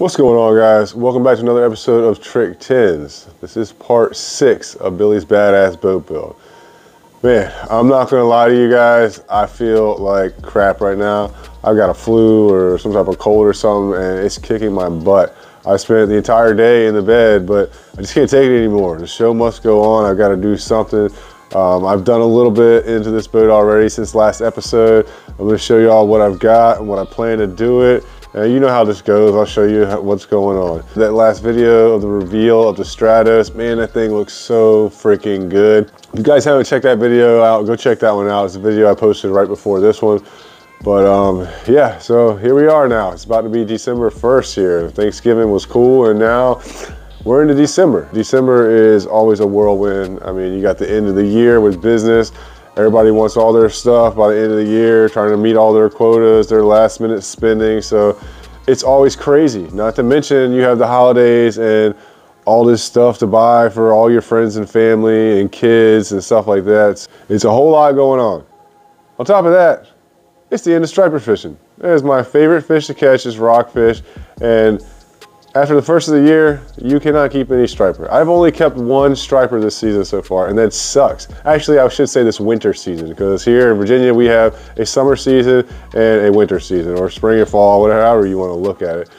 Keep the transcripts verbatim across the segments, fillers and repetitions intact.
What's going on, guys? Welcome back to another episode of Trick Tens. This is part six of Billy's Badass Boat Build. Man, I'm not gonna lie to you guys, I feel like crap right now. I've got a flu or some type of cold or something, and it's kicking my butt. I spent the entire day in the bed, but I just can't take it anymore. The show must go on. I've got to do something. Um, I've done a little bit into this boat already since last episode. I'm gonna show y'all what I've got and what I plan to do it. And you know how this goes. I'll show you what's going on. That last video of the reveal of the Stratos, man, that thing looks so freaking good. If you guys haven't checked that video out, go check that one out. It's a video I posted right before this one. But um, yeah, so here we are now. It's about to be December first here. Thanksgiving was cool, and now we're into December. December is always a whirlwind. I mean, you got the end of the year with business. Everybody wants all their stuff by the end of the year, trying to meet all their quotas, their last minute spending. So it's always crazy. Not to mention you have the holidays and all this stuff to buy for all your friends and family and kids and stuff like that. It's, it's a whole lot going on. On top of that, it's the end of striper fishing. That is my favorite fish to catch, is rockfish. And after the first of the year, you cannot keep any striper. I've only kept one striper this season so far, and that sucks. Actually, I should say this winter season, because here in Virginia, we have a summer season and a winter season, or spring and fall, whatever, however you want to look at it.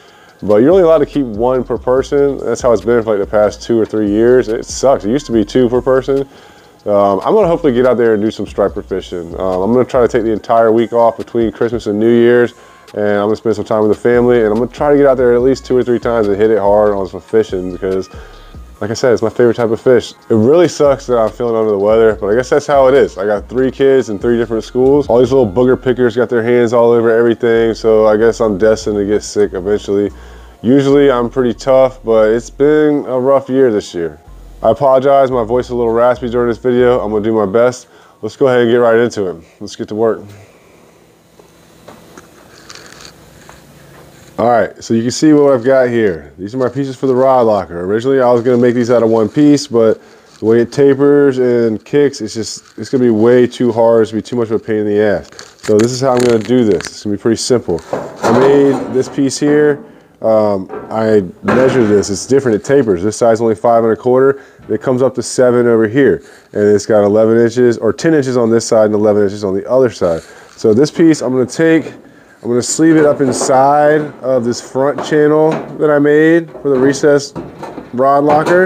But you're only allowed to keep one per person. That's how it's been for like the past two or three years. It sucks. It used to be two per person. Um, I'm going to hopefully get out there and do some striper fishing. Um, I'm going to try to take the entire week off between Christmas and New Year's, and I'm gonna spend some time with the family, and I'm gonna try to get out there at least two or three times and hit it hard on some fishing, because like I said, it's my favorite type of fish. It really sucks that I'm feeling under the weather, but I guess that's how it is. I got three kids in three different schools. All these little booger pickers got their hands all over everything, so I guess I'm destined to get sick eventually. Usually I'm pretty tough, but it's been a rough year this year. I apologize, my voice is a little raspy during this video. I'm gonna do my best. Let's go ahead and get right into it. Let's get to work. All right, so you can see what I've got here. These are my pieces for the rod locker. Originally, I was gonna make these out of one piece, but the way it tapers and kicks, it's just, it's gonna be way too hard. It's gonna be too much of a pain in the ass. So this is how I'm gonna do this. It's gonna be pretty simple. I made this piece here. Um, I measured this, it's different, it tapers. This side's only five and a quarter. It comes up to seven over here. And it's got eleven inches, or ten inches on this side and eleven inches on the other side. So this piece, I'm gonna take, I'm gonna sleeve it up inside of this front channel that I made for the recessed rod locker.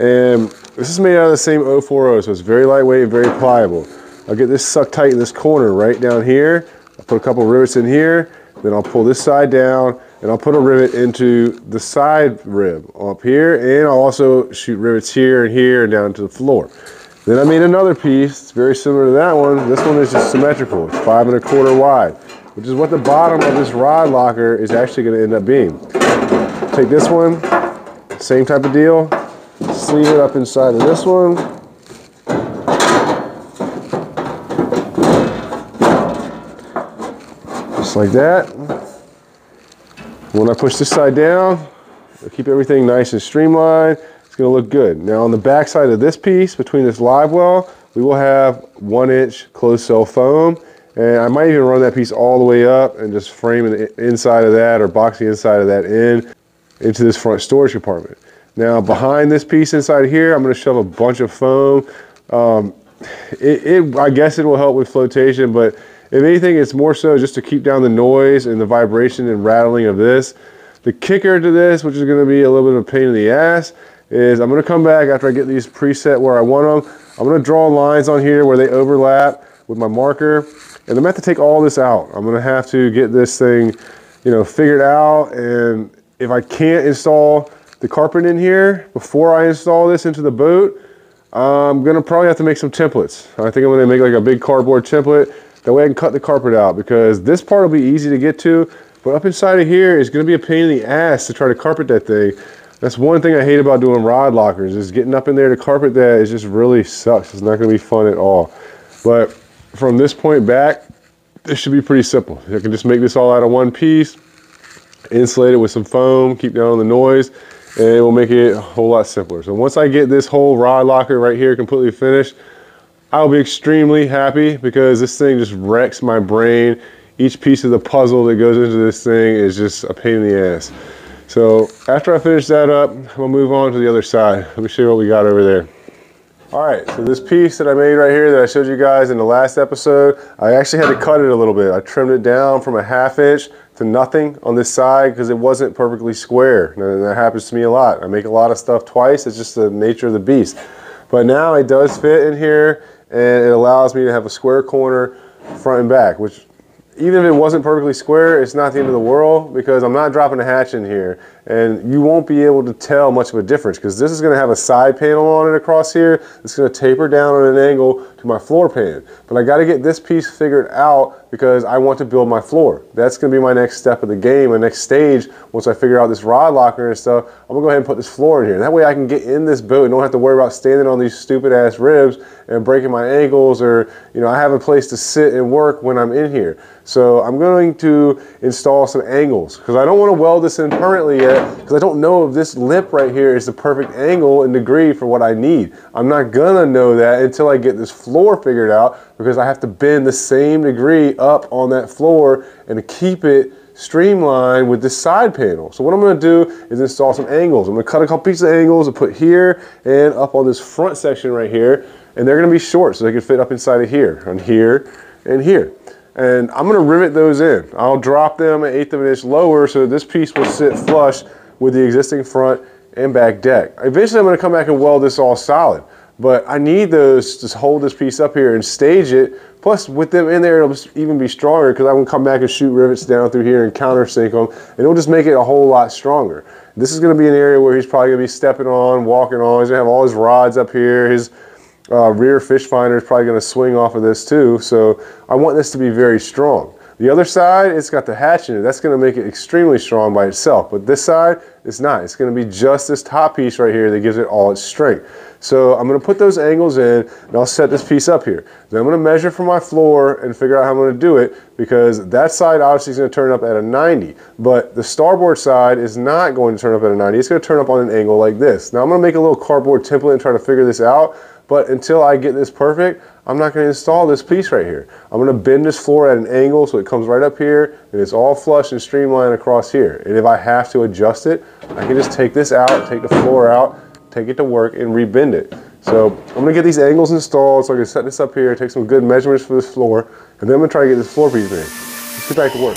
And this is made out of the same oh four oh, so it's very lightweight and very pliable. I'll get this sucked tight in this corner right down here. I'll put a couple rivets in here, then I'll pull this side down, and I'll put a rivet into the side rib up here, and I'll also shoot rivets here and here and down to the floor. Then I made another piece, it's very similar to that one. This one is just symmetrical, it's five and a quarter wide, which is what the bottom of this rod locker is actually gonna end up being. Take this one, same type of deal, sleeve it up inside of this one. Just like that. When I push this side down, I'll keep everything nice and streamlined. It's gonna look good. Now on the back side of this piece, between this live well, we will have one inch closed cell foam. And I might even run that piece all the way up and just frame the inside of that, or box the inside of that in into this front storage compartment. Now behind this piece inside here, I'm gonna shove a bunch of foam. Um, it, it, I guess it will help with flotation, but if anything, it's more so just to keep down the noise and the vibration and rattling of this. The kicker to this, which is gonna be a little bit of a pain in the ass, is I'm gonna come back after I get these preset where I want them. I'm gonna draw lines on here where they overlap with my marker. And I'm gonna have to take all this out. I'm gonna have to get this thing, you know, figured out. And if I can't install the carpet in here before I install this into the boat, I'm gonna probably have to make some templates. I think I'm gonna make like a big cardboard template. That way I can cut the carpet out, because this part will be easy to get to, but up inside of here is gonna be a pain in the ass to try to carpet that thing. That's one thing I hate about doing rod lockers, is getting up in there to carpet that. It just really sucks. It's not gonna be fun at all. But from this point back, this should be pretty simple. I can just make this all out of one piece, insulate it with some foam, keep down the noise, and it will make it a whole lot simpler. So once I get this whole rod locker right here completely finished, I'll be extremely happy, because this thing just wrecks my brain. Each piece of the puzzle that goes into this thing is just a pain in the ass. So after I finish that up, we'll move on to the other side. Let me show you what we got over there. All right, so this piece that I made right here that I showed you guys in the last episode, I actually had to cut it a little bit. I trimmed it down from a half inch to nothing on this side because it wasn't perfectly square. And that happens to me a lot. I make a lot of stuff twice. It's just the nature of the beast. But now it does fit in here and it allows me to have a square corner front and back, which even if it wasn't perfectly square, it's not the end of the world because I'm not dropping a hatch in here and you won't be able to tell much of a difference because this is going to have a side panel on it across here. It's going to taper down at an angle to my floor pan, but I got to get this piece figured out because I want to build my floor. That's going to be my next step of the game, my next stage. Once I figure out this rod locker and stuff, I'm going to go ahead and put this floor in here. That way I can get in this boat and don't have to worry about standing on these stupid ass ribs and breaking my ankles, or, you know, I have a place to sit and work when I'm in here. So I'm going to install some angles because I don't want to weld this in permanently yet because I don't know if this lip right here is the perfect angle and degree for what I need. I'm not gonna know that until I get this floor figured out because I have to bend the same degree up on that floor and to keep it streamlined with this side panel. So what I'm gonna do is install some angles. I'm gonna cut a couple pieces of angles and put here and up on this front section right here, and they're gonna be short so they can fit up inside of here, on here, and here. And I'm gonna rivet those in. I'll drop them an eighth of an inch lower so that this piece will sit flush with the existing front and back deck. Eventually I'm gonna come back and weld this all solid, but I need those to hold this piece up here and stage it. Plus with them in there, it'll even be stronger because I can come back and shoot rivets down through here and countersink them, and it'll just make it a whole lot stronger. This is gonna be an area where he's probably gonna be stepping on, walking on. He's gonna have all his rods up here. His Uh, rear fish finder is probably going to swing off of this too, so I want this to be very strong. The other side, it's got the hatch in it. That's going to make it extremely strong by itself, but this side, it's not. It's going to be just this top piece right here that gives it all its strength. So I'm going to put those angles in and I'll set this piece up here. Then I'm going to measure from my floor and figure out how I'm going to do it because that side obviously is going to turn up at a ninety, but the starboard side is not going to turn up at a ninety. It's going to turn up on an angle like this. Now I'm going to make a little cardboard template and try to figure this out. But until I get this perfect, I'm not going to install this piece right here. I'm going to bend this floor at an angle so it comes right up here and it's all flush and streamlined across here. And if I have to adjust it, I can just take this out, take the floor out, take it to work and rebend it. So I'm going to get these angles installed so I can set this up here, take some good measurements for this floor, and then I'm going to try to get this floor piece made. Let's get back to work.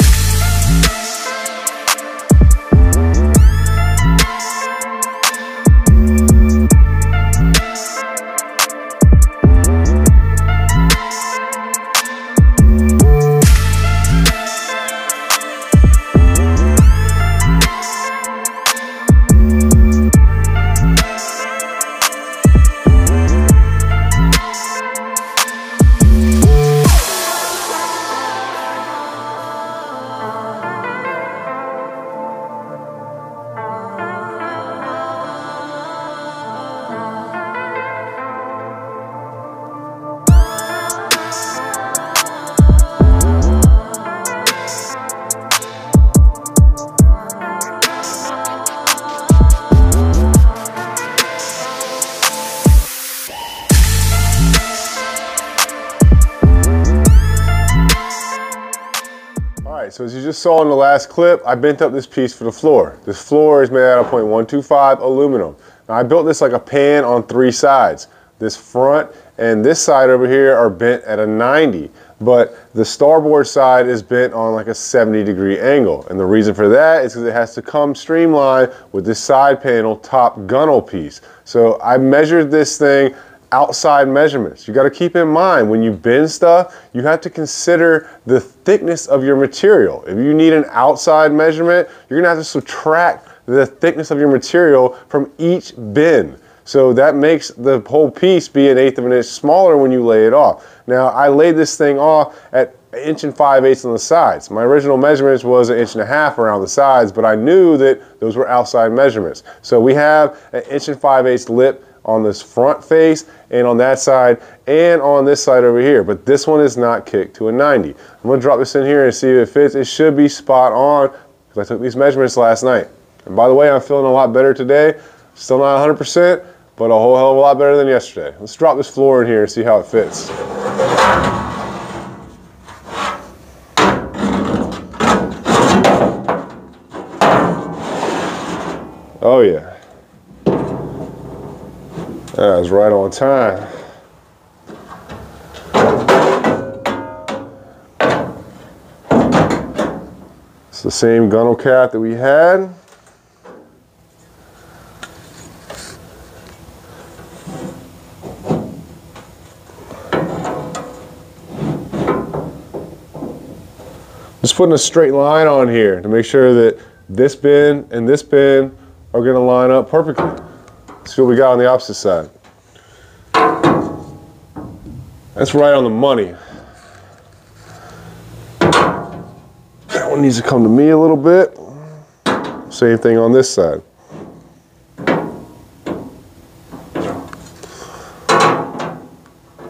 So as you just saw in the last clip, I bent up this piece for the floor. This floor is made out of point one two five aluminum. Now I built this like a pan on three sides. This front and this side over here are bent at a ninety, but the starboard side is bent on like a seventy degree angle. And the reason for that is because it has to come streamlined with this side panel top gunwale piece. So I measured this thing outside measurements. You got to keep in mind when you bend stuff, you have to consider the thickness of your material. If you need an outside measurement, you're gonna have to subtract the thickness of your material from each bend. So that makes the whole piece be an eighth of an inch smaller when you lay it off. Now I laid this thing off at an inch and five eighths on the sides. My original measurements was an inch and a half around the sides, but I knew that those were outside measurements. So we have an inch and five eighths lip on this front face and on that side and on this side over here, but this one is not kicked to a ninety. I'm gonna drop this in here and see if it fits. It should be spot on because I took these measurements last night. And by the way, I'm feeling a lot better today. Still not one hundred percent, but a whole hell of a lot better than yesterday. Let's drop this floor in here and see how it fits. Oh yeah. That was right on time. It's the same gunnel cap that we had. Just putting a straight line on here to make sure that this bin and this bin are gonna line up perfectly. Let's see what we got on the opposite side. That's right on the money. That one needs to come to me a little bit. Same thing on this side.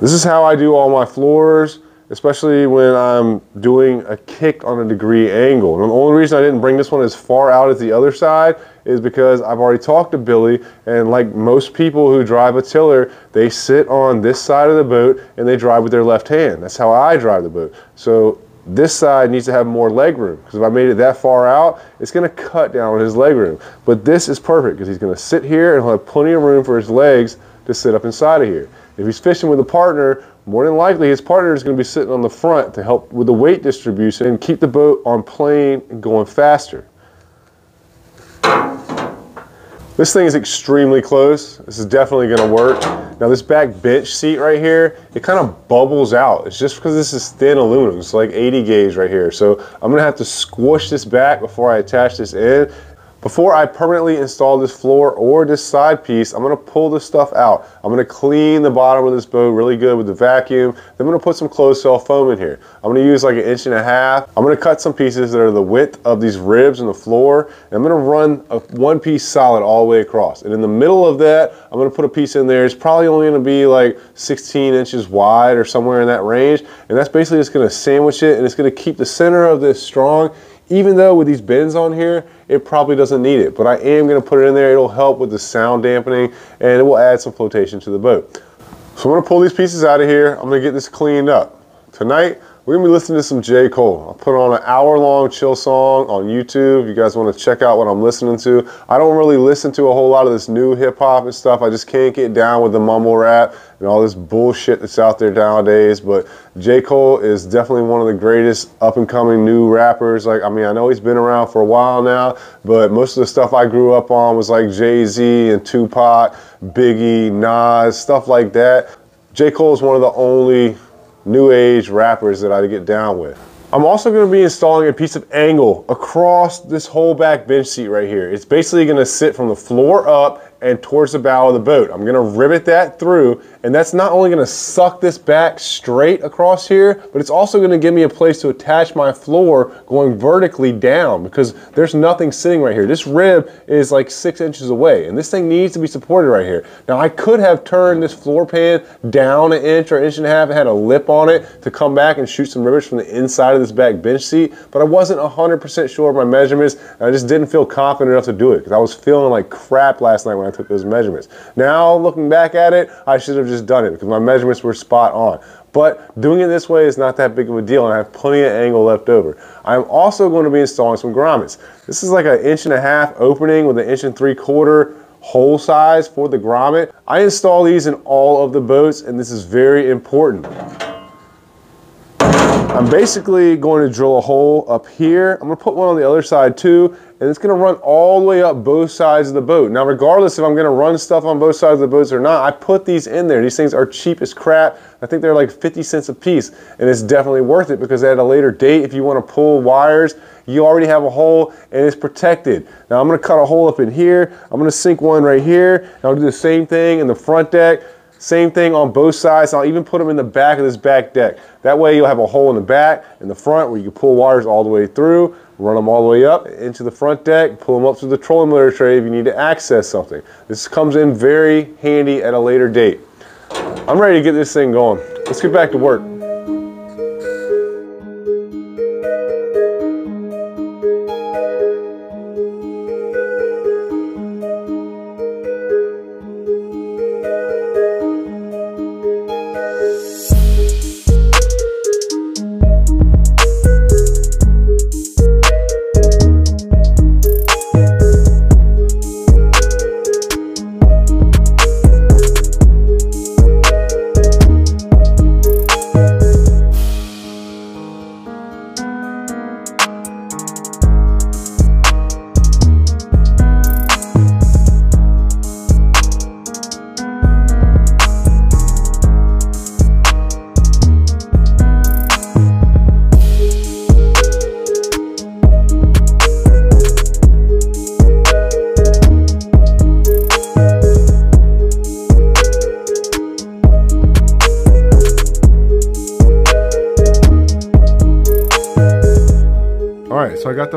This is how I do all my floors, especially when I'm doing a kick on a degree angle. And the only reason I didn't bring this one as far out as the other side is because I've already talked to Billy, and like most people who drive a tiller, they sit on this side of the boat and they drive with their left hand. That's how I drive the boat. So this side needs to have more leg room, because if I made it that far out, it's gonna cut down on his leg room. But this is perfect, because he's gonna sit here and he'll have plenty of room for his legs to sit up inside of here. If he's fishing with a partner, more than likely his partner is going to be sitting on the front to help with the weight distribution and keep the boat on plane and going faster. This thing is extremely close. This is definitely going to work. Now this back bench seat right here, it kind of bubbles out. It's just because this is thin aluminum. It's like eighty gauge right here. So I'm going to have to squish this back before I attach this in. Before I permanently install this floor or this side piece, I'm gonna pull this stuff out. I'm gonna clean the bottom of this boat really good with the vacuum. Then I'm gonna put some closed cell foam in here. I'm gonna use like an inch and a half. I'm gonna cut some pieces that are the width of these ribs in the floor, and I'm gonna run a one piece solid all the way across. And in the middle of that, I'm gonna put a piece in there. It's probably only gonna be like sixteen inches wide or somewhere in that range. And that's basically just gonna sandwich it, and it's gonna keep the center of this strong. Even though with these bends on here, it probably doesn't need it, but I am gonna put it in there. It'll help with the sound dampening, and it will add some flotation to the boat. So I'm gonna pull these pieces out of here. I'm gonna get this cleaned up. Tonight, we're gonna be listening to some J. Cole. I put on an hour long chill song on YouTube. If you guys wanna check out what I'm listening to. I don't really listen to a whole lot of this new hip hop and stuff. I just can't get down with the mumble rap and all this bullshit that's out there nowadays, but J. Cole is definitely one of the greatest up and coming new rappers. Like, I mean, I know he's been around for a while now, but most of the stuff I grew up on was like Jay-Z and Tupac, Biggie, Nas, stuff like that. J. Cole is one of the only new age rappers that I get down with. I'm also gonna be installing a piece of angle across this whole back bench seat right here. It's basically gonna sit from the floor up and towards the bow of the boat. I'm gonna rivet that through, and that's not only gonna suck this back straight across here, but it's also gonna give me a place to attach my floor going vertically down, because there's nothing sitting right here. This rib is like six inches away, and this thing needs to be supported right here. Now I could have turned this floor pan down an inch or an inch and a half and had a lip on it to come back and shoot some rivets from the inside of this back bench seat, but I wasn't one hundred percent sure of my measurements, and I just didn't feel confident enough to do it, because I was feeling like crap last night when I took those measurements. Now looking back at it, I should have just done it, because my measurements were spot on. But doing it this way is not that big of a deal, and I have plenty of angle left over. I'm also going to be installing some grommets. This is like an inch and a half opening with an inch and three quarter hole size for the grommet. I install these in all of the boats, and this is very important. I'm basically going to drill a hole up here. I'm gonna put one on the other side too, and it's gonna run all the way up both sides of the boat. Now, regardless if I'm gonna run stuff on both sides of the boats or not, I put these in there. These things are cheap as crap. I think they're like fifty cents a piece, and it's definitely worth it, because at a later date, if you wanna pull wires, you already have a hole and it's protected. Now, I'm gonna cut a hole up in here. I'm gonna sink one right here, and I'll do the same thing in the front deck. Same thing on both sides. I'll even put them in the back of this back deck. That way you'll have a hole in the back and the front where you can pull wires all the way through, run them all the way up into the front deck, pull them up through the trolling motor tray if you need to access something. This comes in very handy at a later date. I'm ready to get this thing going. Let's get back to work.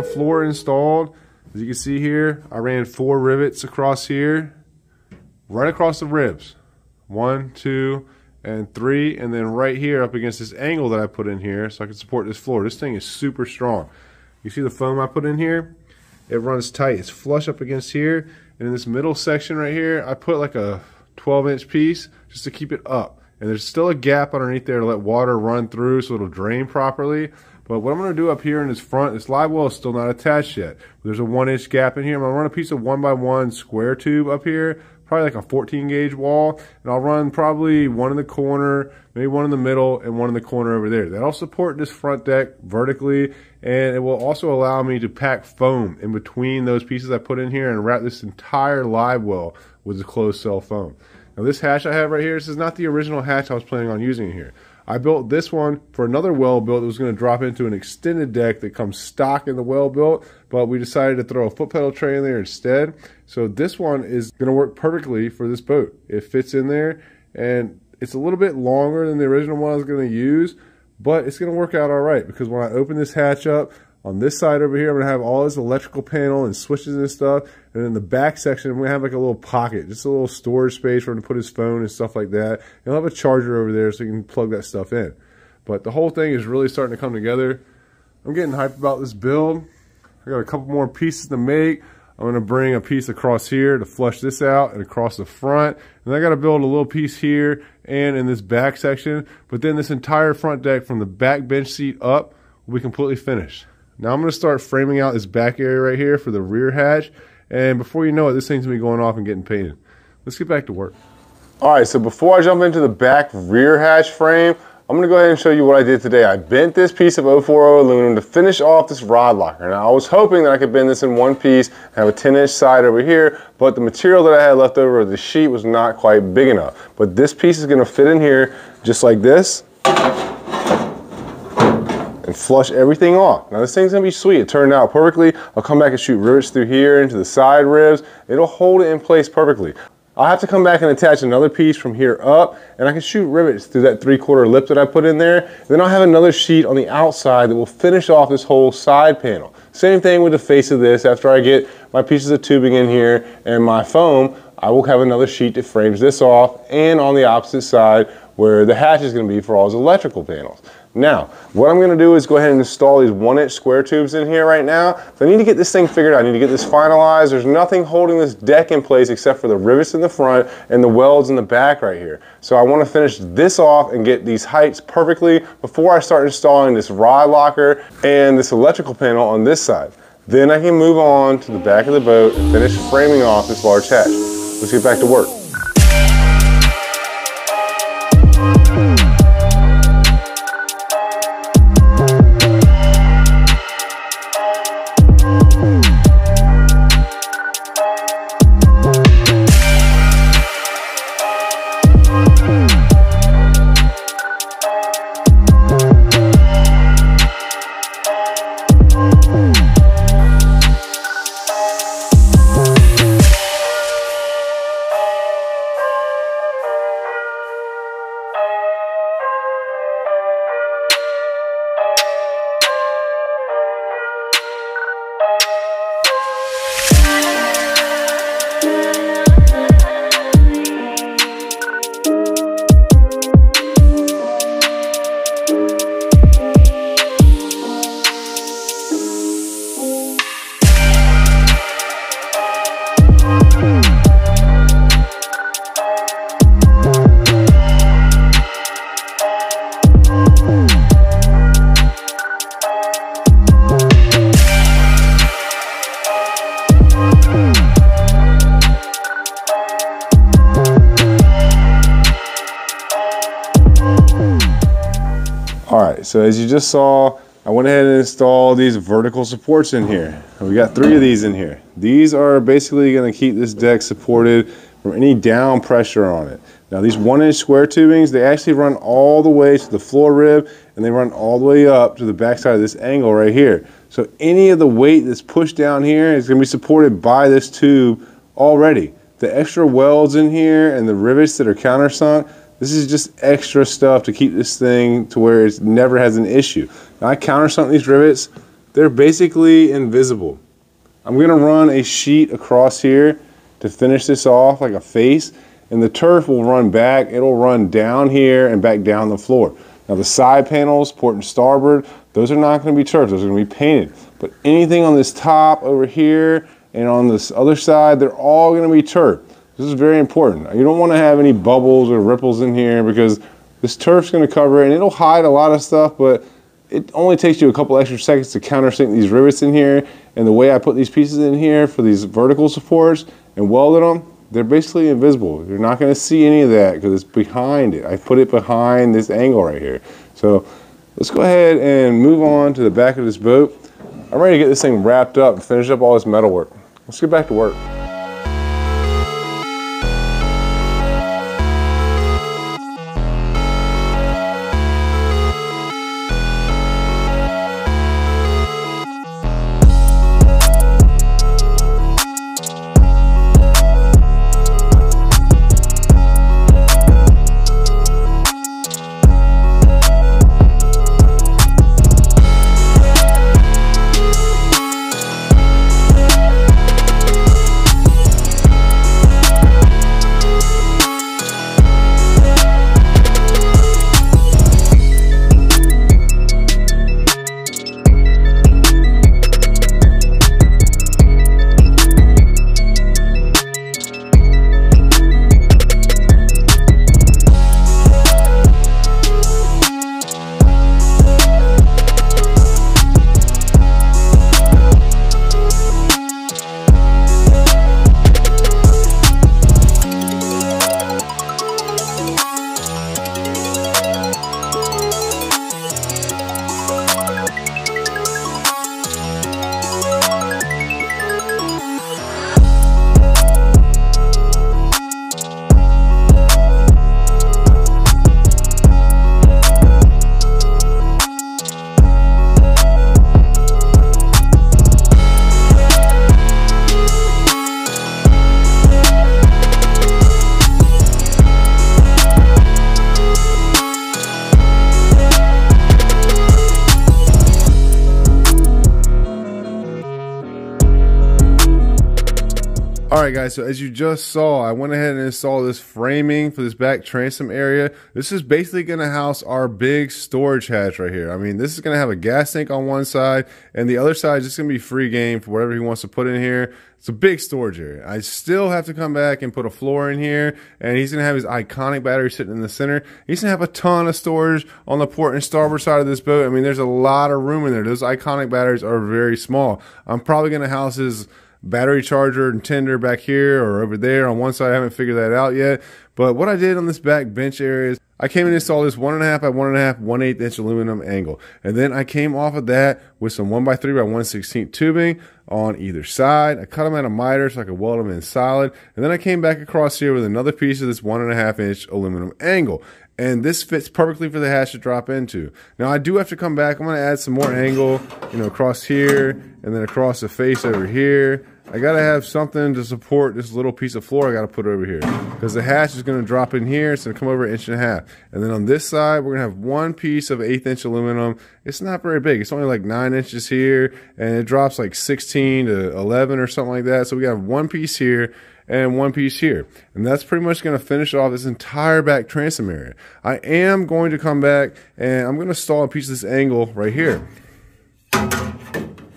the floor installed. As you can see here, I ran four rivets across here, right across the ribs. One, two, and three, and then right here up against this angle that I put in here so I can support this floor. This thing is super strong. You see the foam I put in here? It runs tight. It's flush up against here, and in this middle section right here, I put like a twelve inch piece just to keep it up. And there's still a gap underneath there to let water run through so it'll drain properly. But what I'm going to do up here in this front, this live well is still not attached yet. There's a one inch gap in here. I'm going to run a piece of one by one square tube up here, probably like a fourteen gauge wall. And I'll run probably one in the corner, maybe one in the middle, and one in the corner over there. That'll support this front deck vertically. And it will also allow me to pack foam in between those pieces I put in here and wrap this entire live well with the closed cell foam. Now this hatch I have right here, this is not the original hatch I was planning on using here. I built this one for another well built that was going to drop into an extended deck that comes stock in the well built, but we decided to throw a foot pedal tray in there instead. So this one is going to work perfectly for this boat. It fits in there, and it's a little bit longer than the original one I was going to use, but it's going to work out all right because when I open this hatch up, on this side over here, I'm going to have all this electrical panel and switches and stuff. And in the back section, I'm going to have like a little pocket, just a little storage space where I'm going to put his phone and stuff like that. And I'll have a charger over there so you can plug that stuff in. But the whole thing is really starting to come together. I'm getting hyped about this build. I got a couple more pieces to make. I'm going to bring a piece across here to flush this out and across the front. And I got to build a little piece here and in this back section. But then this entire front deck from the back bench seat up will be completely finished. Now I'm going to start framing out this back area right here for the rear hatch. And before you know it, this thing's going to be going off and getting painted. Let's get back to work. All right, so before I jump into the back rear hatch frame, I'm going to go ahead and show you what I did today. I bent this piece of oh four oh aluminum to finish off this rod locker. And I was hoping that I could bend this in one piece and have a ten inch side over here, but the material that I had left over, the sheet, was not quite big enough. But this piece is going to fit in here just like this and flush everything off. Now this thing's gonna be sweet. It turned out perfectly. I'll come back and shoot rivets through here into the side ribs. It'll hold it in place perfectly. I'll have to come back and attach another piece from here up, and I can shoot rivets through that three quarter lip that I put in there. Then I'll have another sheet on the outside that will finish off this whole side panel. Same thing with the face of this. After I get my pieces of tubing in here and my foam, I will have another sheet that frames this off and on the opposite side where the hatch is gonna be for all those electrical panels. Now, what I'm gonna do is go ahead and install these one inch square tubes in here right now. So I need to get this thing figured out, I need to get this finalized. There's nothing holding this deck in place except for the rivets in the front and the welds in the back right here. So I wanna finish this off and get these heights perfectly before I start installing this rod locker and this electrical panel on this side. Then I can move on to the back of the boat and finish framing off this large hatch. Let's get back to work. So as you just saw, I went ahead and installed these vertical supports in here. We got three of these in here. These are basically going to keep this deck supported from any down pressure on it. Now these one inch square tubings, they actually run all the way to the floor rib and they run all the way up to the backside of this angle right here. So any of the weight that's pushed down here is going to be supported by this tube already. The extra welds in here and the rivets that are countersunk, this is just extra stuff to keep this thing to where it never has an issue. Now, I countersunk these rivets. They're basically invisible. I'm going to run a sheet across here to finish this off like a face, and the turf will run back. It'll run down here and back down the floor. Now the side panels, port and starboard, those are not going to be turf. Those are going to be painted. But anything on this top over here and on this other side, they're all going to be turf. This is very important. You don't want to have any bubbles or ripples in here because this turf's going to cover it, and it'll hide a lot of stuff, but it only takes you a couple extra seconds to countersink these rivets in here. And the way I put these pieces in here for these vertical supports and welded them, they're basically invisible. You're not going to see any of that because it's behind it. I put it behind this angle right here. So let's go ahead and move on to the back of this boat. I'm ready to get this thing wrapped up and finish up all this metal work. Let's get back to work. Alright guys, so as you just saw, I went ahead and installed this framing for this back transom area. This is basically going to house our big storage hatch right here. I mean, this is going to have a gas tank on one side, and the other side is just going to be free game for whatever he wants to put in here. It's a big storage area. I still have to come back and put a floor in here, and he's going to have his iconic battery sitting in the center. He's going to have a ton of storage on the port and starboard side of this boat. I mean, there's a lot of room in there. Those iconic batteries are very small. I'm probably going to house his battery charger and tender back here or over there on one side. I haven't figured that out yet. But what I did on this back bench area is I came and installed this one and a half by one and a half, one eighth inch aluminum angle. And then I came off of that with some one by three by one sixteenth tubing on either side. I cut them out of miter so I could weld them in solid. And then I came back across here with another piece of this one and a half inch aluminum angle. And this fits perfectly for the hatch to drop into. Now I do have to come back. I'm gonna add some more angle, you know, across here and then across the face over here. I gotta have something to support this little piece of floor I gotta put over here, because the hatch is gonna drop in here. It's gonna come over an inch and a half. And then on this side, we're gonna have one piece of eighth inch aluminum. It's not very big. It's only like nine inches here, and it drops like sixteen to eleven or something like that. So we got one piece here and one piece here. And that's pretty much going to finish off this entire back transom area. I am going to come back and I'm going to install a piece of this angle right here. I'm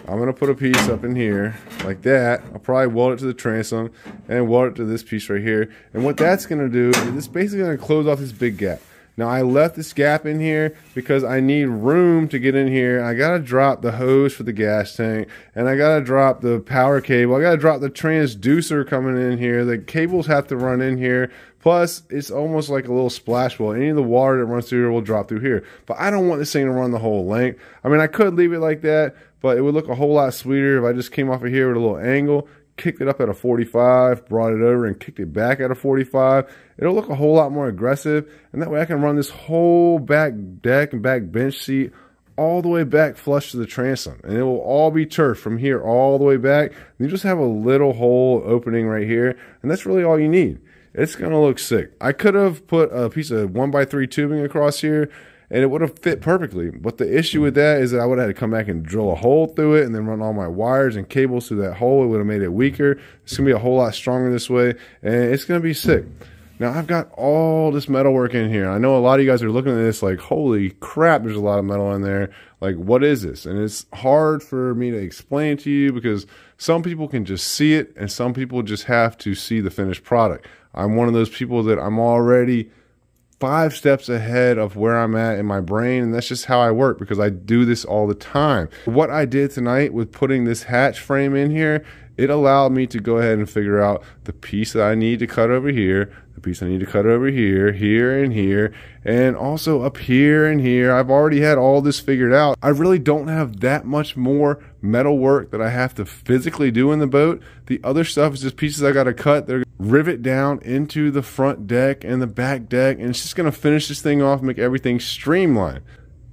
going to put a piece up in here like that. I'll probably weld it to the transom and weld it to this piece right here. And what that's going to do is it's basically going to close off this big gap. Now I left this gap in here because I need room to get in here. I gotta drop the hose for the gas tank, and I gotta drop the power cable. I gotta drop the transducer coming in here. The cables have to run in here. Plus, it's almost like a little splash well. Any of the water that runs through here will drop through here. But I don't want this thing to run the whole length. I mean, I could leave it like that, but it would look a whole lot sweeter if I just came off of here with a little angle, kicked it up at a forty-five, brought it over and kicked it back at a forty-five. It'll look a whole lot more aggressive, and that way I can run this whole back deck and back bench seat all the way back flush to the transom, and it will all be turf from here all the way back. You just have a little hole opening right here, and that's really all you need. It's gonna look sick. I could have put a piece of one by three tubing across here and it would have fit perfectly. But the issue with that is that I would have had to come back and drill a hole through it and then run all my wires and cables through that hole. It would have made it weaker. It's going to be a whole lot stronger this way, and it's going to be sick. Now, I've got all this metal work in here. I know a lot of you guys are looking at this like, holy crap, there's a lot of metal in there. Like, what is this? And it's hard for me to explain to you because some people can just see it and some people just have to see the finished product. I'm one of those people that I'm already five steps ahead of where I'm at in my brain, and that's just how I work because I do this all the time. What I did tonight with putting this hatch frame in here, it allowed me to go ahead and figure out the piece that I need to cut over here, the piece I need to cut over here, here and here, and also up here and here. I've already had all this figured out. I really don't have that much more metal work that I have to physically do in the boat. The other stuff is just pieces I got to cut. They're rivet down into the front deck and the back deck, and it's just going to finish this thing off, make everything streamlined.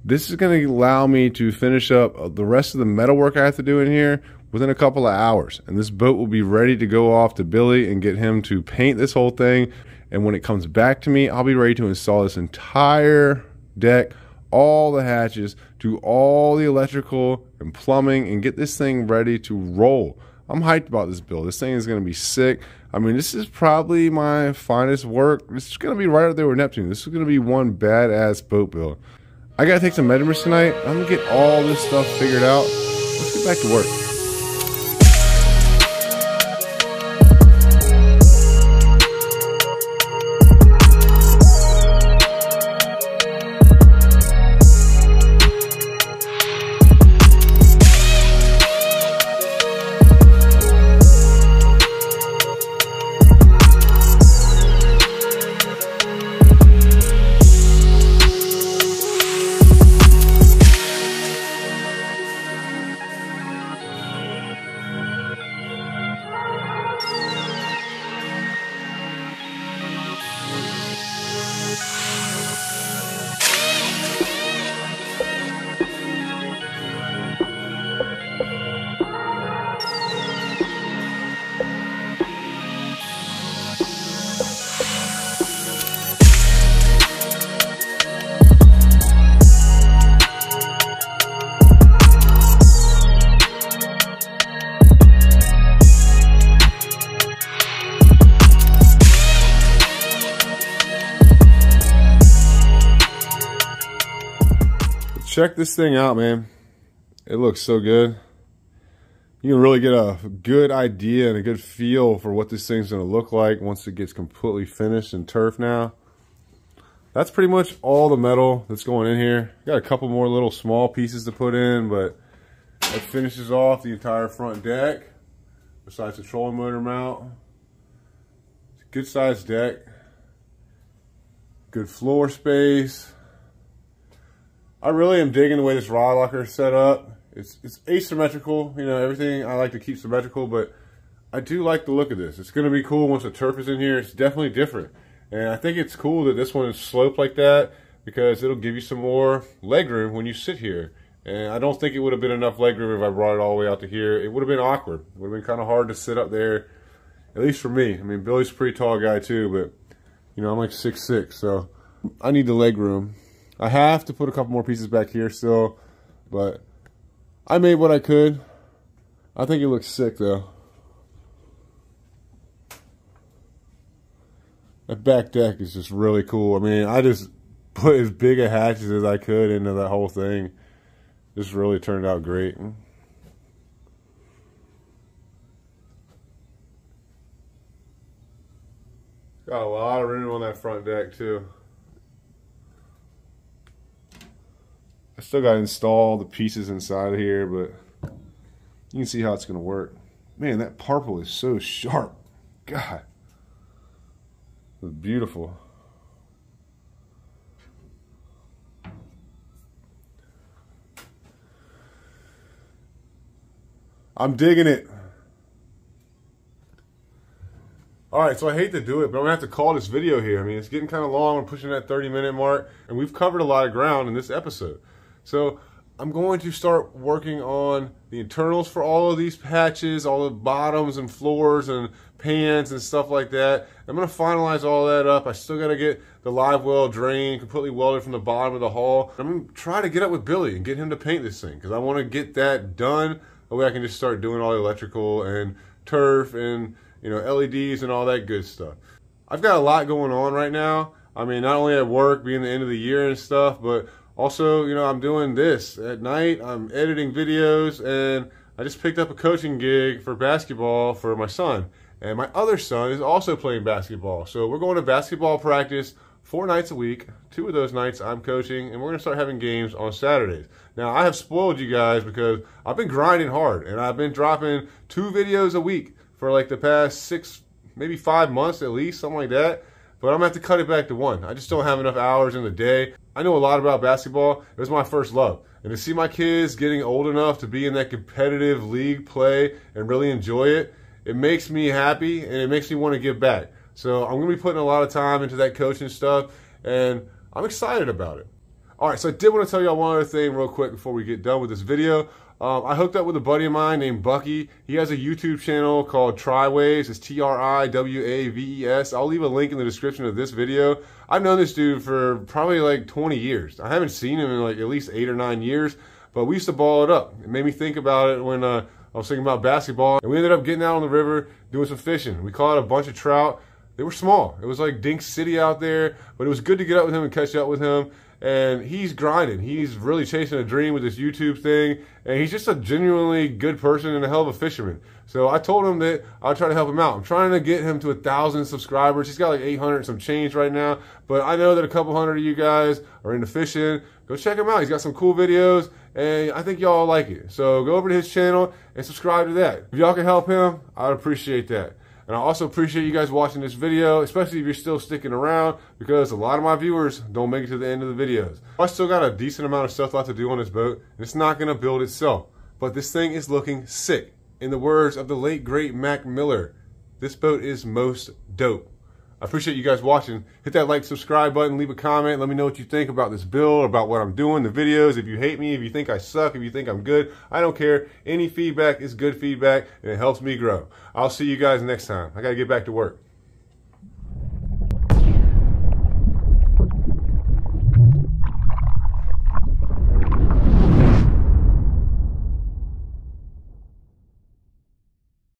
This is going to allow me to finish up the rest of the metal work I have to do in here within a couple of hours, and this boat will be ready to go off to Billy and get him to paint this whole thing. And when it comes back to me, I'll be ready to install this entire deck, all the hatches, do all the electrical and plumbing, and get this thing ready to roll. I'm hyped about this build. This thing is going to be sick. I mean, this is probably my finest work. This is going to be right up there with Neptune. This is going to be one badass boat build. I got to take some measurements tonight. I'm going to get all this stuff figured out. Let's get back to work. Check this thing out, man. It looks so good. You can really get a good idea and a good feel for what this thing's going to look like once it gets completely finished and turf now. That's pretty much all the metal that's going in here. Got a couple more little small pieces to put in, but it finishes off the entire front deck, besides the trolling motor mount. It's a good sized deck. Good floor space. I really am digging the way this rod locker is set up. It's it's asymmetrical, you know, everything I like to keep symmetrical, but I do like the look of this. It's going to be cool once the turf is in here. It's definitely different. And I think it's cool that this one is sloped like that because it'll give you some more leg room when you sit here. And I don't think it would have been enough leg room if I brought it all the way out to here. It would have been awkward. It would have been kind of hard to sit up there, at least for me. I mean, Billy's a pretty tall guy too, but, you know, I'm like six foot six, so I need the leg room. I have to put a couple more pieces back here still, but I made what I could. I think it looks sick though. That back deck is just really cool. I mean, I just put as big a hatches as I could into that whole thing. This really turned out great. Got a lot of room on that front deck too. I still got to install the pieces inside of here, but you can see how it's going to work. Man, that purple is so sharp. God. It's beautiful. I'm digging it. All right, so I hate to do it, but I'm going to have to call this video here. I mean, it's getting kind of long. We're pushing that thirty minute mark, and we've covered a lot of ground in this episode. So I'm going to start working on the internals for all of these hatches, all the bottoms and floors and pans and stuff like that. I'm going to finalize all that up. I still got to get the live well drain completely welded from the bottom of the hull. I'm going to try to get up with Billy and get him to paint this thing because I want to get that done. That way I can just start doing all the electrical and turf and, you know, L E Ds and all that good stuff. I've got a lot going on right now. I mean, not only at work, being the end of the year and stuff, but also, you know, I'm doing this at night. I'm editing videos, and I just picked up a coaching gig for basketball for my son. And my other son is also playing basketball. So we're going to basketball practice four nights a week. Two of those nights I'm coaching, and we're gonna start having games on Saturdays. Now, I have spoiled you guys because I've been grinding hard, and I've been dropping two videos a week for like the past six, maybe five months at least, something like that. But I'm gonna have to cut it back to one. I just don't have enough hours in the day. I know a lot about basketball. It was my first love. And to see my kids getting old enough to be in that competitive league play and really enjoy it, it makes me happy and it makes me want to give back. So I'm gonna be putting a lot of time into that coaching stuff, and I'm excited about it. All right, so I did want to tell y'all one other thing real quick before we get done with this video. Um, I hooked up with a buddy of mine named Bucky. He has a YouTube channel called Triwaves. It's T R I W A V E S. I'll leave a link in the description of this video. I've known this dude for probably like twenty years. I haven't seen him in like at least eight or nine years, but we used to ball it up. It made me think about it when uh, I was thinking about basketball, and we ended up getting out on the river doing some fishing. We caught a bunch of trout. They were small. It was like Dink City out there, but it was good to get up with him and catch up with him. And he's grinding. He's really chasing a dream with this YouTube thing. And he's just a genuinely good person and a hell of a fisherman. So I told him that I'll try to help him out. I'm trying to get him to a thousand subscribers. He's got like eight hundred and some change right now. But I know that a couple hundred of you guys are into fishing. Go check him out. He's got some cool videos, and I think y'all like it. So go over to his channel and subscribe to that. If y'all can help him, I'd appreciate that. And I also appreciate you guys watching this video, especially if you're still sticking around, because a lot of my viewers don't make it to the end of the videos. I still got a decent amount of stuff left to do on this boat, and it's not going to build itself. But this thing is looking sick. In the words of the late, great Mac Miller, this boat is most dope. I appreciate you guys watching. Hit that like, subscribe button, leave a comment. Let me know what you think about this build, about what I'm doing, the videos. If you hate me, if you think I suck, if you think I'm good, I don't care. Any feedback is good feedback, and it helps me grow. I'll see you guys next time. I got to get back to work.